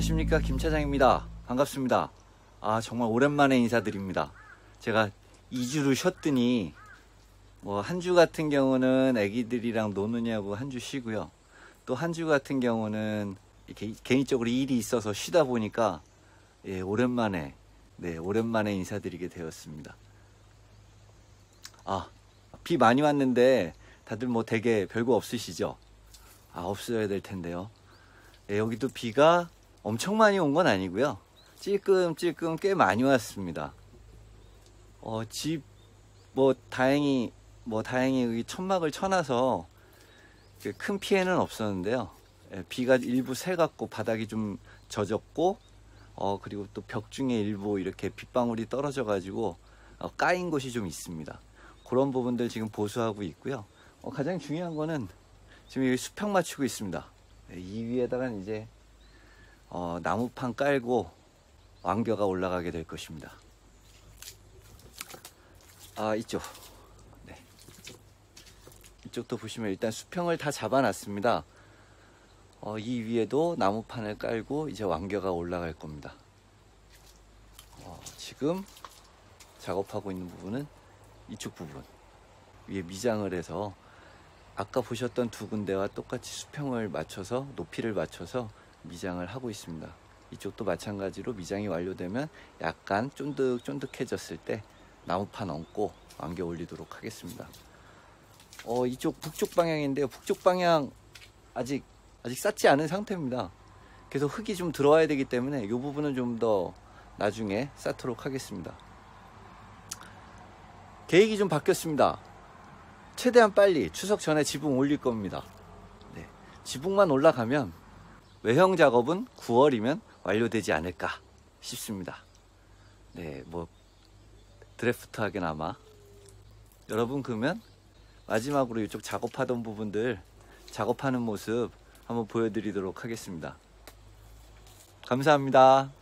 안녕하십니까, 김 차장입니다. 반갑습니다. 정말 오랜만에 인사드립니다. 제가 2주를 쉬었더니 뭐 한 주 같은 경우는 애기들이랑 노느냐고 한 주 쉬고요, 또 한 주 같은 경우는 이렇게 개인적으로 일이 있어서 쉬다 보니까 오랜만에 인사드리게 되었습니다. 비 많이 왔는데 다들 뭐 되게 별거 없으시죠? 없어야 될 텐데요. 여기도 비가 엄청 많이 온 건 아니고요, 찔끔찔끔 꽤 많이 왔습니다. 집 뭐 다행히 여기 천막을 쳐놔서 큰 피해는 없었는데요. 비가 일부 새갖고 바닥이 좀 젖었고, 그리고 또 벽 중에 일부 이렇게 빗방울이 떨어져 가지고 까인 곳이 좀 있습니다. 그런 부분들 지금 보수하고 있고요. 가장 중요한 거는 지금 여기 수평 맞추고 있습니다. 이 위에다가는 이제 나무판 깔고 왕겨가 올라가게 될 것입니다. 이쪽. 네. 이쪽도 보시면 일단 수평을 다 잡아놨습니다. 이 위에도 나무판을 깔고 이제 왕겨가 올라갈 겁니다. 지금 작업하고 있는 부분은 이쪽 부분. 위에 미장을 해서 아까 보셨던 두 군데와 똑같이 수평을 맞춰서, 높이를 맞춰서 미장을 하고 있습니다. 이쪽도 마찬가지로 미장이 완료되면 약간 쫀득쫀득해졌을 때 나무판 얹고 안겨 올리도록 하겠습니다. 이쪽 북쪽 방향인데요. 북쪽 방향 아직 쌓지 않은 상태입니다. 그래서 흙이 좀 들어와야 되기 때문에 이 부분은 좀 더 나중에 쌓도록 하겠습니다. 계획이 좀 바뀌었습니다. 최대한 빨리 추석 전에 지붕 올릴 겁니다. 네, 지붕만 올라가면 외형 작업은 9월이면 완료되지 않을까 싶습니다. 네, 뭐 드래프트하게나마. 여러분, 그러면 마지막으로 이쪽 작업하던 부분들 작업하는 모습 한번 보여드리도록 하겠습니다. 감사합니다.